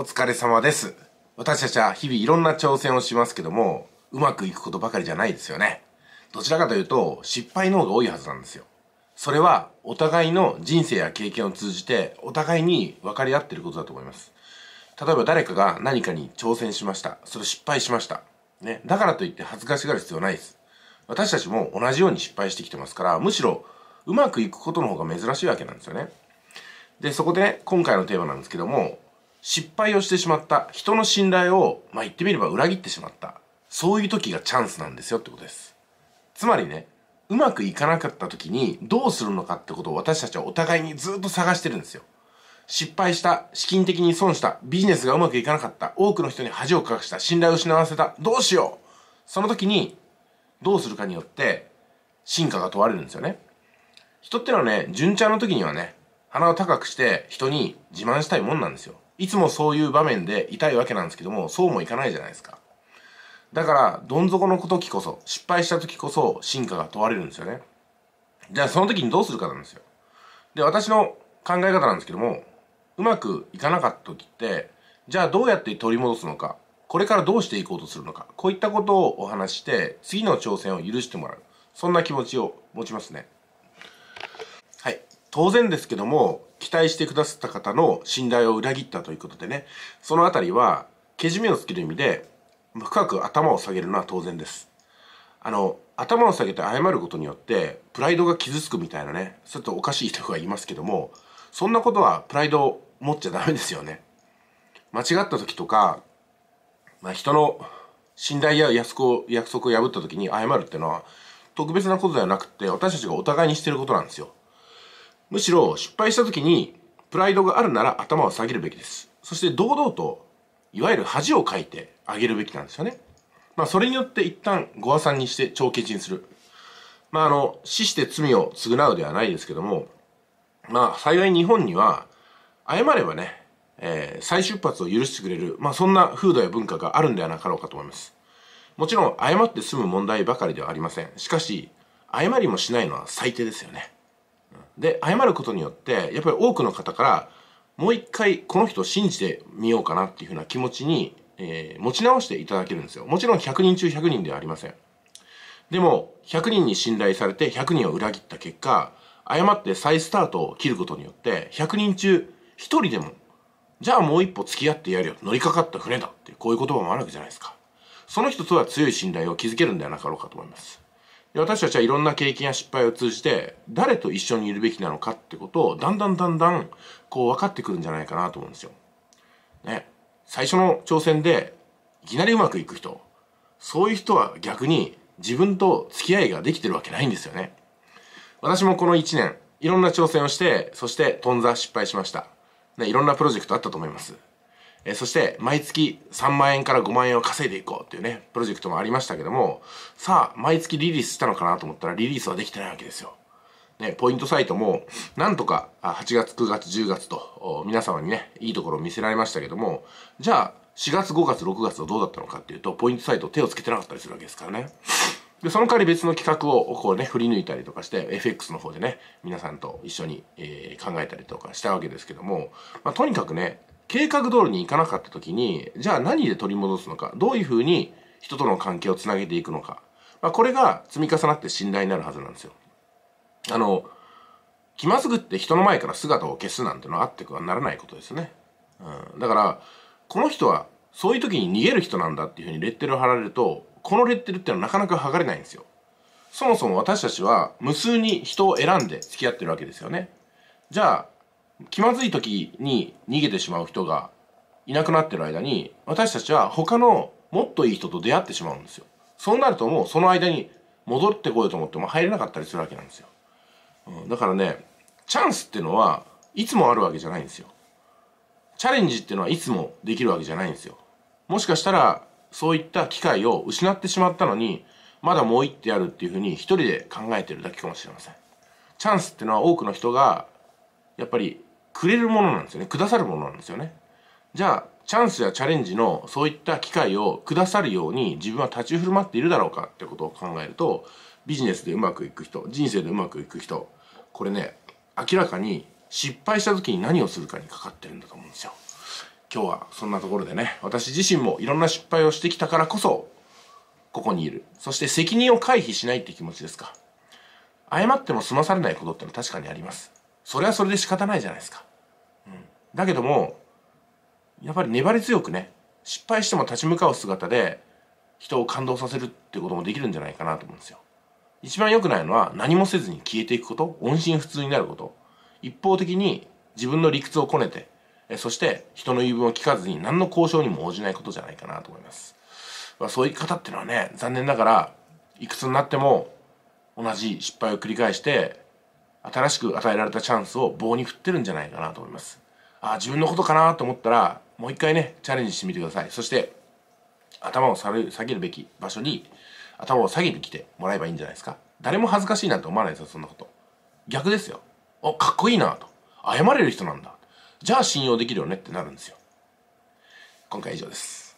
お疲れ様です。私たちは日々いろんな挑戦をしますけども、うまくいくことばかりじゃないですよね。どちらかというと、失敗の方が多いはずなんですよ。それは、お互いの人生や経験を通じて、お互いに分かり合っていることだと思います。例えば誰かが何かに挑戦しました。それ失敗しました。ね。だからといって恥ずかしがる必要ないです。私たちも同じように失敗してきてますから、むしろうまくいくことの方が珍しいわけなんですよね。で、そこで今回のテーマなんですけども、失敗をしてしまった人の信頼を、言ってみれば裏切ってしまった。そういう時がチャンスなんですよってことです。つまりね、うまくいかなかった時にどうするのかってことを私たちはお互いにずっと探してるんですよ。失敗した、資金的に損した、ビジネスがうまくいかなかった、多くの人に恥をかかした、信頼を失わせた、どうしよう！その時にどうするかによって進化が問われるんですよね。人ってのはね、順調の時にはね、鼻を高くして人に自慢したいもんなんですよ。いつもそういう場面でいたいわけなんですけども、そうもいかないじゃないですか。だから、どん底の時こそ、失敗した時こそ進化が問われるんですよね。じゃあその時にどうするかなんですよ。で、私の考え方なんですけども、うまくいかなかった時って、じゃあどうやって取り戻すのか、これからどうしていこうとするのか、こういったことをお話して、次の挑戦を許してもらう。そんな気持ちを持ちますね。はい。当然ですけども、期待してくださった方の信頼を裏切ったということでね、そのあたりは、けじめをつける意味で、深く頭を下げるのは当然です。頭を下げて謝ることによって、プライドが傷つくみたいなね、ちょっとおかしい人がいますけども、そんなことはプライドを持っちゃダメですよね。間違った時とか、人の信頼や約束を破った時に謝るっていうのは、特別なことではなくて、私たちがお互いにしてることなんですよ。むしろ失敗した時にプライドがあるなら頭を下げるべきです。そして堂々といわゆる恥をかいてあげるべきなんですよね。それによって一旦ご破算にして帳消しにする。死して罪を償うではないですけども、幸い日本には謝ればね、再出発を許してくれる、そんな風土や文化があるんではなかろうかと思います。もちろん謝って済む問題ばかりではありません。しかし、謝りもしないのは最低ですよね。で、謝ることによって、やっぱり多くの方から、もう一回この人を信じてみようかなっていうふうな気持ちに、持ち直していただけるんですよ。もちろん100人中100人ではありません。でも、100人に信頼されて100人を裏切った結果、謝って再スタートを切ることによって、100人中1人でも、じゃあもう一歩付き合ってやるよ。乗りかかった船だって、こういう言葉もあるわけじゃないですか。その人とは強い信頼を築けるんではなかろうかと思います。私たちはいろんな経験や失敗を通じて、誰と一緒にいるべきなのかってことを、だんだん、分かってくるんじゃないかなと思うんですよ。ね。最初の挑戦で、いきなりうまくいく人。そういう人は逆に、自分と付き合いができてるわけないんですよね。私もこの1年、いろんな挑戦をして、そして、頓挫失敗しました。ね、いろんなプロジェクトあったと思います。そして、毎月3万円から5万円を稼いでいこうっていうね、プロジェクトもありましたけども、さあ、毎月リリースしたのかなと思ったら、リリースはできてないわけですよ。ね、ポイントサイトも、なんとか、8月、9月、10月と、皆様にね、いいところを見せられましたけども、じゃあ、4月、5月、6月はどうだったのかっていうと、ポイントサイト手をつけてなかったりするわけですからね。で、その代わり別の企画をこうね、振り抜いたりとかして、FX の方でね、皆さんと一緒に、考えたりとかしたわけですけども、とにかくね、計画通りにいかなかった時に、じゃあ何で取り戻すのか、どういうふうに人との関係をつなげていくのか、これが積み重なって信頼になるはずなんですよ。気まずくって人の前から姿を消すなんてのはあってはならないことですね。だから、この人はそういう時に逃げる人なんだっていうふうにレッテルを貼られると、このレッテルってのはなかなか剥がれないんですよ。そもそも私たちは無数に人を選んで付き合ってるわけですよね。じゃあ、気まずい時に逃げてしまう人がいなくなってる間に、私たちは他のもっといい人と出会ってしまうんですよ。そうなるともうその間に戻ってこようと思っても入れなかったりするわけなんですよ。だからね、チャンスっていうのはいつもあるわけじゃないんですよ。チャレンジっていうのはいつもできるわけじゃないんですよ。もしかしたらそういった機会を失ってしまったのに、まだもう一手やるっていうふうに一人で考えてるだけかもしれません。チャンスっていうのは多くの人がやっぱりくれるものなんですよね。くださるものなんですよね。じゃあ、チャンスやチャレンジのそういった機会をくださるように自分は立ち振る舞っているだろうかってことを考えると、ビジネスでうまくいく人、人生でうまくいく人、これね、明らかに失敗した時に何をするかにかかってるんだと思うんですよ。今日はそんなところでね、私自身もいろんな失敗をしてきたからこそここにいる。そして責任を回避しないって気持ちですか。謝っても済まされないことってのは確かにあります。それはそれで仕方ないじゃないですか、だけどもやっぱり粘り強くね、失敗しても立ち向かう姿で人を感動させるってこともできるんじゃないかなと思うんですよ。一番良くないのは何もせずに消えていくこと、音信不通になること、一方的に自分の理屈をこねて、そして人の言い分を聞かずに何の交渉にも応じないことじゃないかなと思います。そういう方ってのはね、残念ながらいくつになっても同じ失敗を繰り返して新しく与えられたチャンスを棒に振ってるんじゃないかなと思います。自分のことかなと思ったらもう一回ねチャレンジしてみてください。そして頭を下げるべき場所に頭を下げてきてもらえばいいんじゃないですか。誰も恥ずかしいなんて思わないですよ、そんなこと。逆ですよ。かっこいいなと、謝れる人なんだ、じゃあ信用できるよねってなるんですよ。今回以上です。